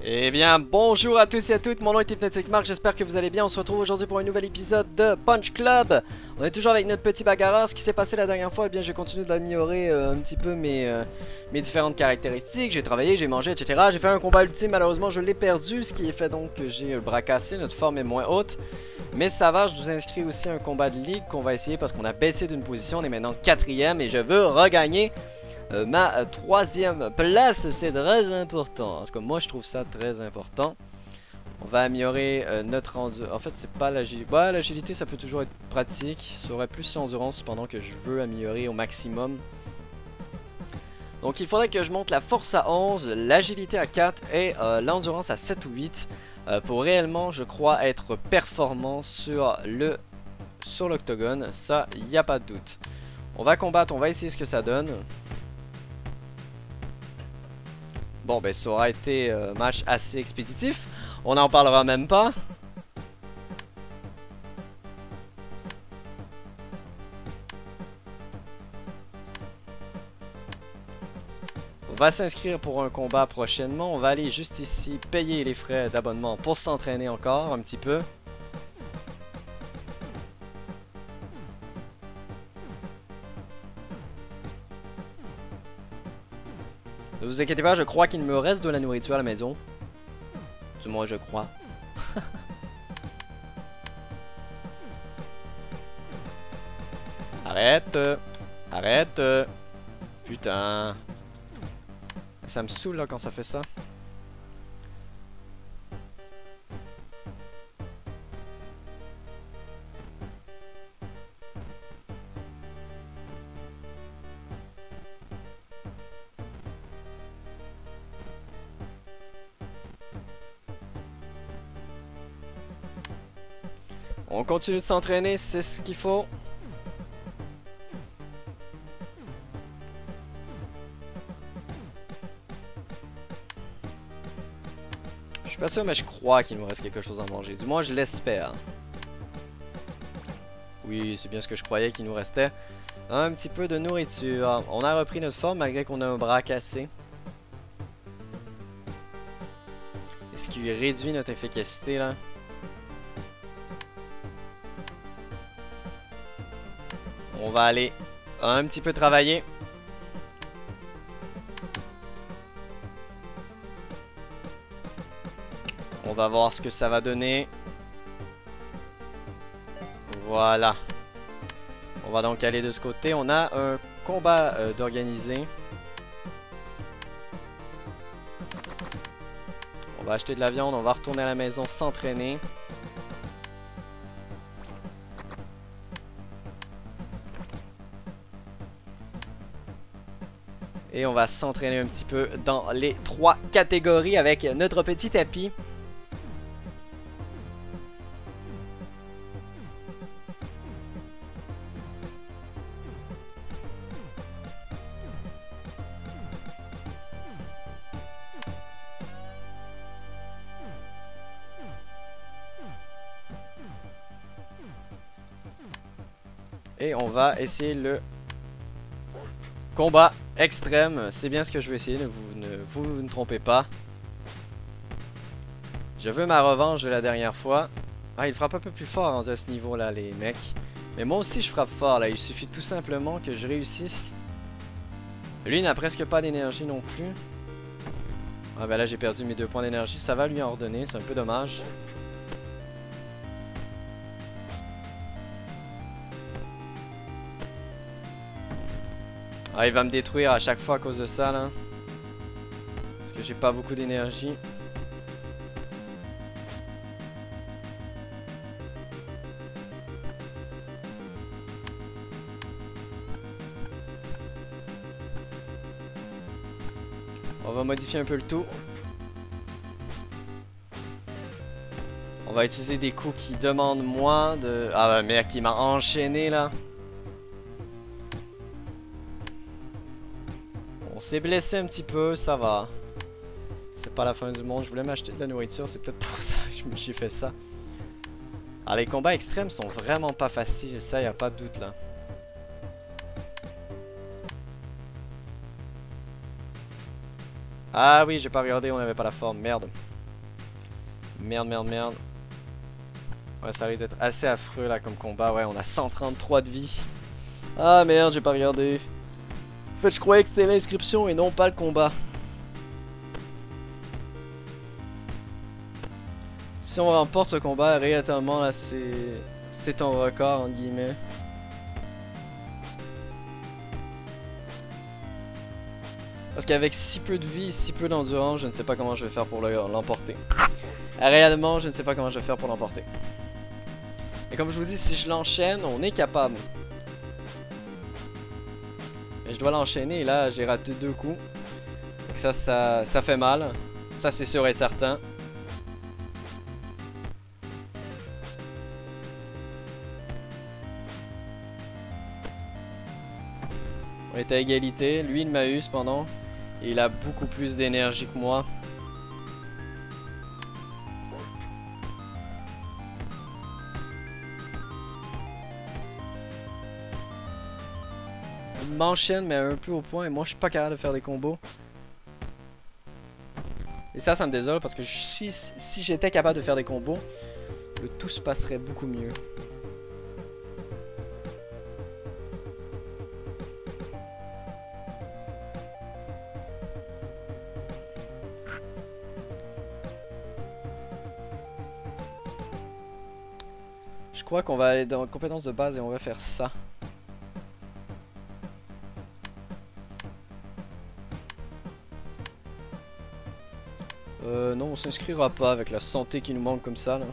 Eh bien bonjour à tous et à toutes, mon nom est Hypnotic Marc, j'espère que vous allez bien. On se retrouve aujourd'hui pour un nouvel épisode de Punch Club. On est toujours avec notre petit bagarreur. Ce qui s'est passé la dernière fois, eh bien je continue d'améliorer un petit peu mes différentes caractéristiques. J'ai travaillé, j'ai mangé, etc. J'ai fait un combat ultime, malheureusement je l'ai perdu. Ce qui est fait donc que j'ai le bras cassé, notre forme est moins haute. Mais ça va, je vous inscris aussi à un combat de ligue qu'on va essayer parce qu'on a baissé d'une position. On est maintenant 4e et je veux regagner ma 3e place, c'est très important. En tout cas moi je trouve ça très important. On va améliorer notre endurance. En fait c'est pas l'agilité. Bah l'agilité ça peut toujours être pratique. Ça aurait plus l'endurance cependant que je veux améliorer au maximum. Donc il faudrait que je monte la force à 11, l'agilité à 4 et l'endurance à 7 ou 8 pour réellement je crois être performant sur l'octogone. Ça y a pas de doute. On va combattre, on va essayer ce que ça donne. Bon ben ça aura été un match assez expéditif, on n'en parlera même pas. On va s'inscrire pour un combat prochainement, on va aller juste ici payer les frais d'abonnement pour s'entraîner encore un petit peu. Ne vous inquiétez pas, je crois qu'il me reste de la nourriture à la maison. Du moins, je crois. Arrête! Arrête! Putain! Ça me saoule là quand ça fait ça. On continue de s'entraîner, c'est ce qu'il faut. Je suis pas sûr mais je crois qu'il me reste quelque chose à manger. Du moins je l'espère. Oui, c'est bien ce que je croyais qu'il nous restait. Un petit peu de nourriture. On a repris notre forme malgré qu'on a un bras cassé. Est-ce qu'il réduit notre efficacité là? On va aller un petit peu travailler. On va voir ce que ça va donner. Voilà. On va donc aller de ce côté. On a un combat d'organiser. On va acheter de la viande. On va retourner à la maison s'entraîner. Et on va s'entraîner un petit peu dans les 3 catégories avec notre petit tapis. Et on va essayer le combat extrême, c'est bien ce que je vais essayer, vous ne trompez pas. Je veux ma revanche de la dernière fois. Ah, il frappe un peu plus fort à ce niveau-là, les mecs. Mais moi aussi, je frappe fort, là. Il suffit tout simplement que je réussisse. Lui, il n'a presque pas d'énergie non plus. Ah, ben là, j'ai perdu mes 2 points d'énergie. Ça va lui en redonner, c'est un peu dommage. Ah, il va me détruire à chaque fois à cause de ça là. Parce que j'ai pas beaucoup d'énergie. On va modifier un peu le tout. On va utiliser des coups qui demandent moins de... Ah bah merde, il m'a enchaîné là. On s'est blessé un petit peu, ça va. C'est pas la fin du monde, je voulais m'acheter de la nourriture, c'est peut-être pour ça que j'ai fait ça. Alors les combats extrêmes sont vraiment pas faciles, ça y a pas de doute là. Ah oui, j'ai pas regardé, on avait pas la forme, merde. Merde. Ouais, ça risque d'être assez affreux là comme combat. Ouais, on a 133 de vie. Ah merde, j'ai pas regardé. En fait, je croyais que c'était l'inscription et non pas le combat. Si on remporte ce combat, réellement là, c'est ton record entre guillemets. Parce qu'avec si peu de vie, si peu d'endurance, je ne sais pas comment je vais faire pour l'emporter. Réellement, je ne sais pas comment je vais faire pour l'emporter. Et comme je vous dis, si je l'enchaîne, on est capable. Mais je dois l'enchaîner, là, j'ai raté 2 coups. Donc ça fait mal. Ça, c'est sûr et certain. On est à égalité. Lui, il m'a eu cependant. Et il a beaucoup plus d'énergie que moi. Il m'enchaîne mais un peu au point et moi je suis pas capable de faire des combos. Et ça me désole parce que si j'étais capable de faire des combos, le tout se passerait beaucoup mieux. Je crois qu'on va aller dans compétences de base et on va faire ça. Non, on s'inscrira pas avec la santé qui nous manque comme ça là.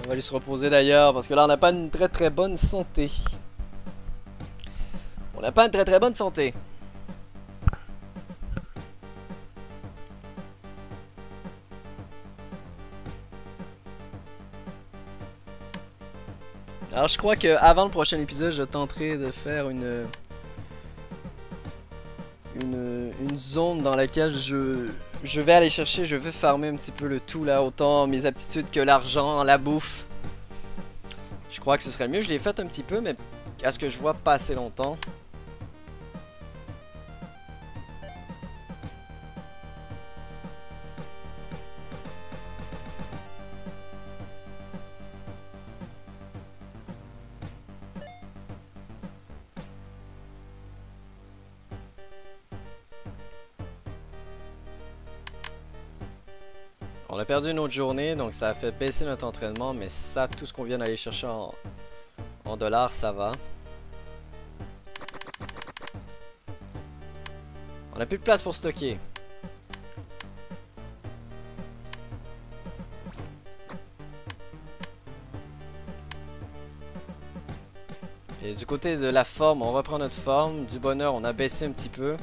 On va aller se reposer d'ailleurs parce que là on n'a pas une très bonne santé. On n'a pas une très bonne santé. Alors je crois qu'avant le prochain épisode, je tenterai de faire une zone dans laquelle je vais aller chercher, je vais farmer un petit peu le tout là, autant mes aptitudes que l'argent, la bouffe. Je crois que ce serait mieux, je l'ai fait un petit peu, mais à ce que je vois pas assez longtemps. On a perdu une autre journée, donc ça a fait baisser notre entraînement, mais ça, tout ce qu'on vient d'aller chercher en dollars, ça va. On n'a plus de place pour stocker. Et du côté de la forme, on reprend notre forme. Du bonheur, on a baissé un petit peu.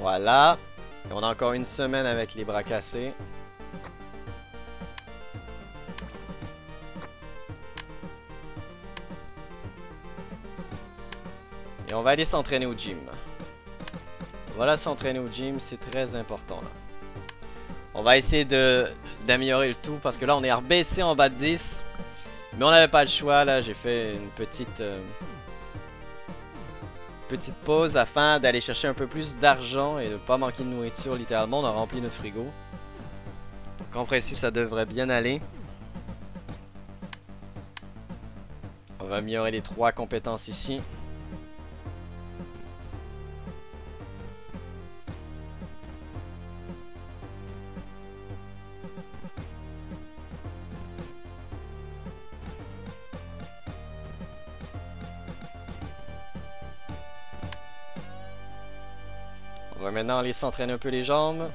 Voilà, et on a encore une semaine avec les bras cassés. Et on va aller s'entraîner au gym. Voilà, s'entraîner au gym, c'est très important là. On va essayer d'améliorer le tout parce que là on est rebaissé en bas de 10. Mais on n'avait pas le choix là, j'ai fait une petite pause afin d'aller chercher un peu plus d'argent et de pas manquer de nourriture. Littéralement, on a rempli notre frigo. Donc en principe, ça devrait bien aller. On va améliorer les 3 compétences ici. On va maintenant aller s'entraîner un peu les jambes.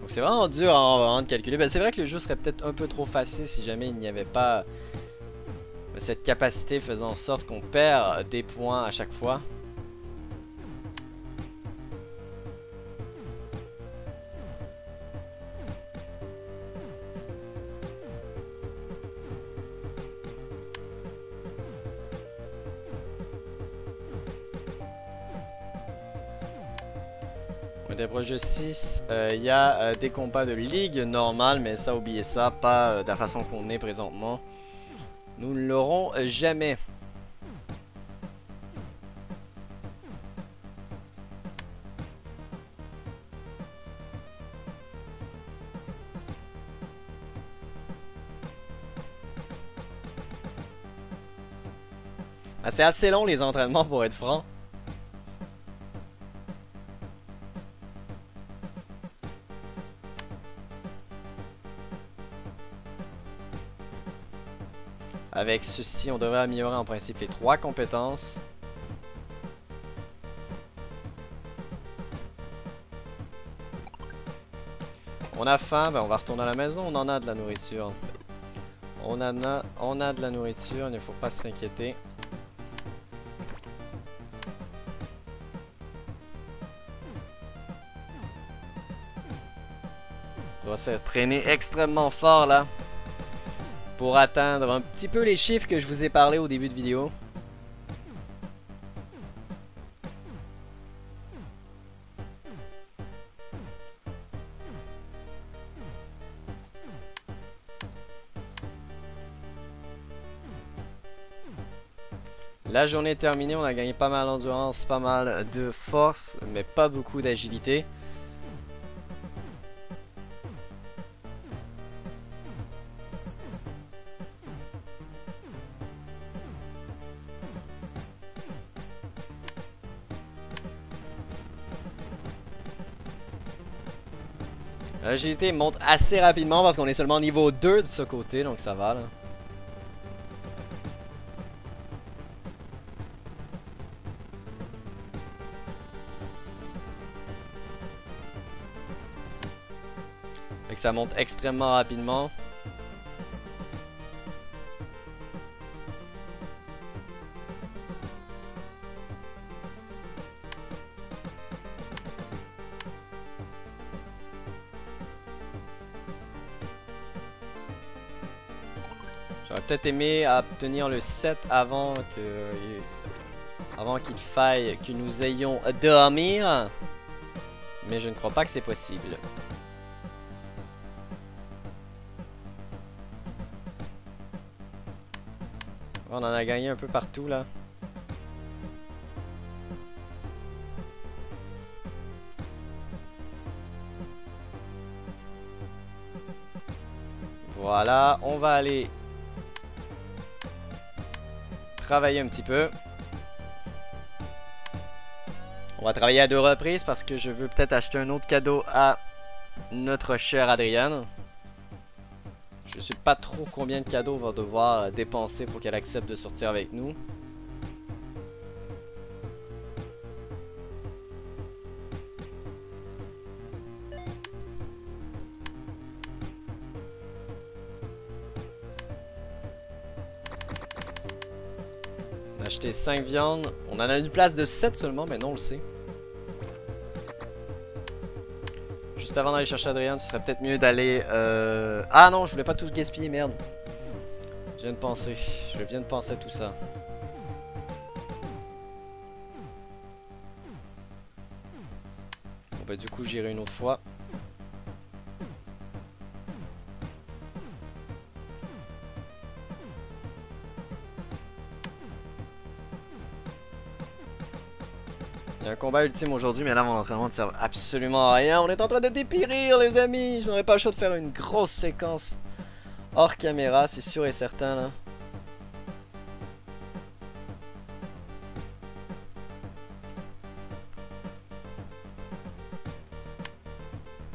Donc c'est vraiment dur à calculer. Ben c'est vrai que le jeu serait peut-être un peu trop facile si jamais il n'y avait pas cette capacité faisant en sorte qu'on perd des points à chaque fois. me débrouille de 6. Il y a des combats de ligue normale, mais ça, oubliez ça, pas de la façon qu'on est présentement. Nous ne l'aurons jamais. Ah, c'est assez long les entraînements pour être franc. Avec ceci, on devrait améliorer en principe les 3 compétences. On a faim, ben on va retourner à la maison, on en a de la nourriture. On a de la nourriture, il ne faut pas s'inquiéter. On doit se traîner extrêmement fort là. Pour atteindre un petit peu les chiffres que je vous ai parlé au début de vidéo. La journée est terminée, on a gagné pas mal d'endurance, pas mal de force, mais pas beaucoup d'agilité. L'agilité monte assez rapidement parce qu'on est seulement niveau 2 de ce côté, donc ça va là. Fait que ça monte extrêmement rapidement. Peut-être aimé à obtenir le 7 avant qu'il faille que nous ayons dormir, mais je ne crois pas que c'est possible. On en a gagné un peu partout là. Voilà, on va aller travailler un petit peu. On va travailler à 2 reprises parce que je veux peut-être acheter un autre cadeau à notre chère Adrienne. Je sais pas trop combien de cadeaux on va devoir dépenser pour qu'elle accepte de sortir avec nous. Acheter 5 viandes. On en a une place de 7 seulement, mais non, on le sait. Juste avant d'aller chercher Adrienne, ce serait peut-être mieux d'aller... Ah non, je voulais pas tout gaspiller, merde. Je viens de penser à tout ça. Bon bah du coup, j'irai une autre fois. Combat ultime aujourd'hui, mais là mon entraînement ne sert absolument à rien. On est en train de dépérir, les amis. Je n'aurais pas le choix de faire une grosse séquence hors caméra, c'est sûr et certain là.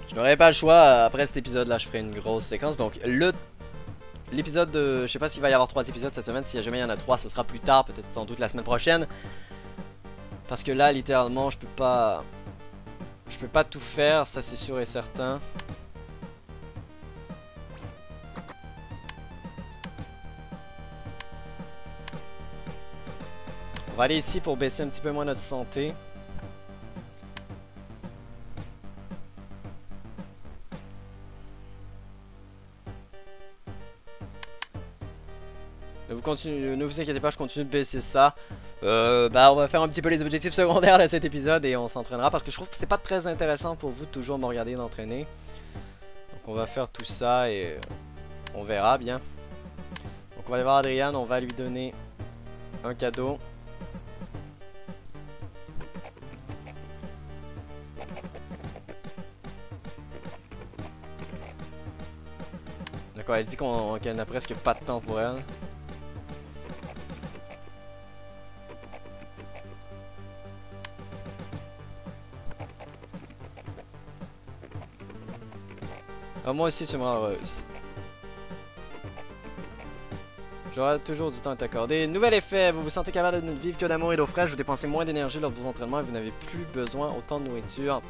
Je n'aurais pas le choix. Après cet épisode là, je ferai une grosse séquence. Donc l'épisode de... Je sais pas s'il va y avoir 3 épisodes cette semaine. S'il y a jamais il y en a 3, ce sera plus tard, peut-être sans doute la semaine prochaine. Parce que là, littéralement, je peux pas tout faire, ça c'est sûr et certain. On va aller ici pour baisser un petit peu moins notre santé. continue, ne vous inquiétez pas, je continue de baisser ça. On va faire un petit peu les objectifs secondaires de cet épisode et on s'entraînera parce que je trouve que c'est pas très intéressant pour vous de toujours me regarder d'entraîner. Donc on va faire tout ça et on verra bien. Donc on va aller voir Adrienne, on va lui donner un cadeau. D'accord, elle dit qu'elle n'a presque pas de temps pour elle. Ah, moi aussi tu me rends heureuse. J'aurai toujours du temps à t'accorder. Nouvel effet, vous vous sentez capable de ne vivre que d'amour et d'eau fraîche, vous dépensez moins d'énergie lors de vos entraînements et vous n'avez plus besoin autant de nourriture.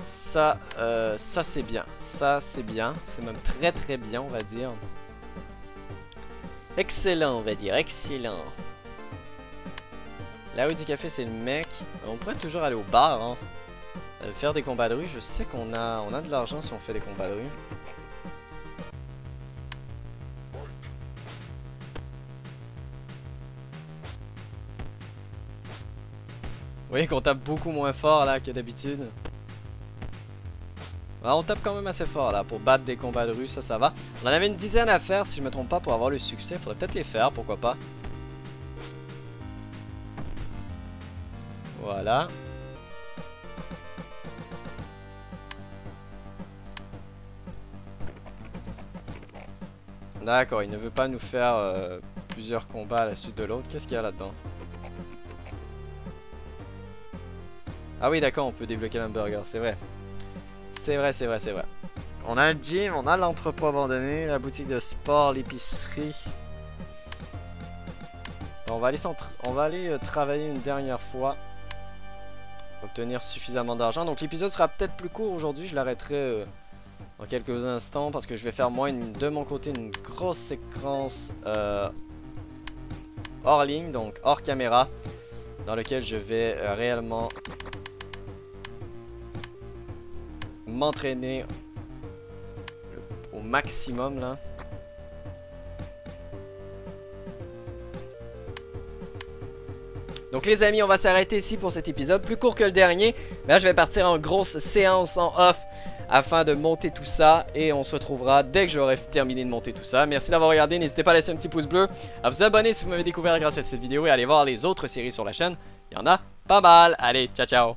Ça, ça c'est bien. Ça c'est bien. C'est même très très bien on va dire. Excellent on va dire, excellent. La rue du café c'est le mec. On pourrait toujours aller au bar hein. Faire des combats de rue, je sais qu'on a, de l'argent si on fait des combats de rue. Vous voyez qu'on tape beaucoup moins fort là que d'habitude. Alors, on tape quand même assez fort là pour battre des combats de rue, ça ça va. On en avait une dizaine à faire si je me trompe pas pour avoir le succès, faudrait peut-être les faire, pourquoi pas. Voilà. D'accord, il ne veut pas nous faire plusieurs combats à la suite de l'autre, qu'est-ce qu'il y a là-dedans? Ah oui d'accord, on peut débloquer l'hamburger, c'est vrai. C'est vrai, c'est vrai, c'est vrai. On a un gym, on a l'entrepôt abandonné, la boutique de sport, l'épicerie. On va aller, travailler une dernière fois. Obtenir suffisamment d'argent. Donc l'épisode sera peut-être plus court aujourd'hui, je l'arrêterai dans quelques instants. Parce que je vais faire moi, de mon côté, une grosse séquence hors ligne, donc hors caméra. Dans lequel je vais réellement m'entraîner au maximum là. Donc les amis, on va s'arrêter ici pour cet épisode, plus court que le dernier. Mais là je vais partir en grosse séance en off afin de monter tout ça. Et on se retrouvera dès que j'aurai terminé de monter tout ça. Merci d'avoir regardé, n'hésitez pas à laisser un petit pouce bleu, à vous abonner si vous m'avez découvert grâce à cette vidéo et à aller voir les autres séries sur la chaîne. Il y en a pas mal, allez ciao ciao.